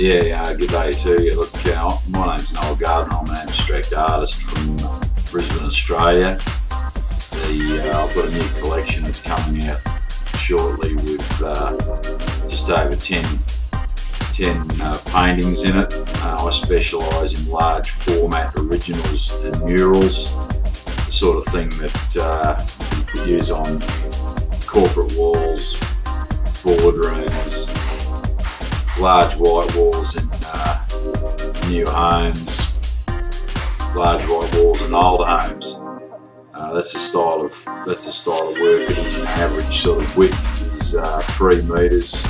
Yeah, g'day to you. Look, my name's Noel Gardner. I'm an abstract artist from Brisbane, Australia. I've got a new collection that's coming out shortly with just over 10 paintings in it. I specialise in large format originals and murals, the sort of thing that you could use on corporate walls, boardrooms, large white walls in new homes, large white walls in old homes. That's the style of work. It is an average sort of width is 3 metres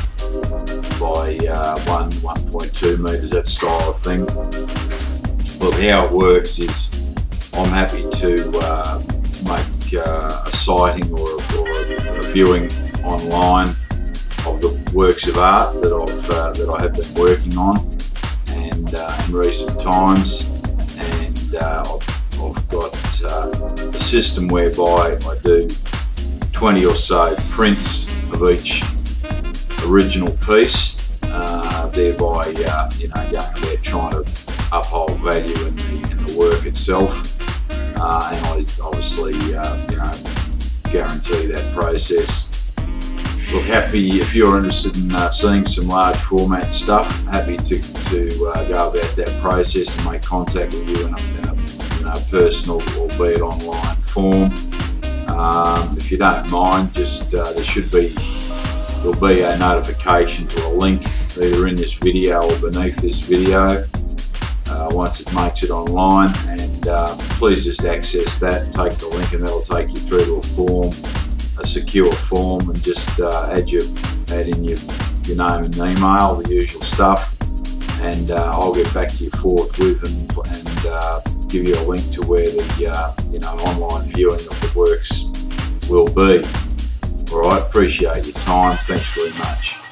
by 1.2 metres. That style of thing. Well, how it works is I'm happy to make a sighting or a viewing online of the works of art that I have been working on, and in recent times, and I've got a system whereby I do 20 or so prints of each original piece, thereby trying to uphold value in the work itself, and I obviously guarantee that process. Look, happy if you're interested in seeing some large format stuff. Happy to go about that process and make contact with you in a personal or be it online form. If you don't mind, just there'll be a notification to a link either in this video or beneath this video once it makes it online, and please just access that. Take the link, and that'll take you through to a form. A secure form, and just add in your name and email, the usual stuff, and I'll get back to you forthwith and give you a link to where the online viewing of the works will be. All right, appreciate your time. Thanks very much.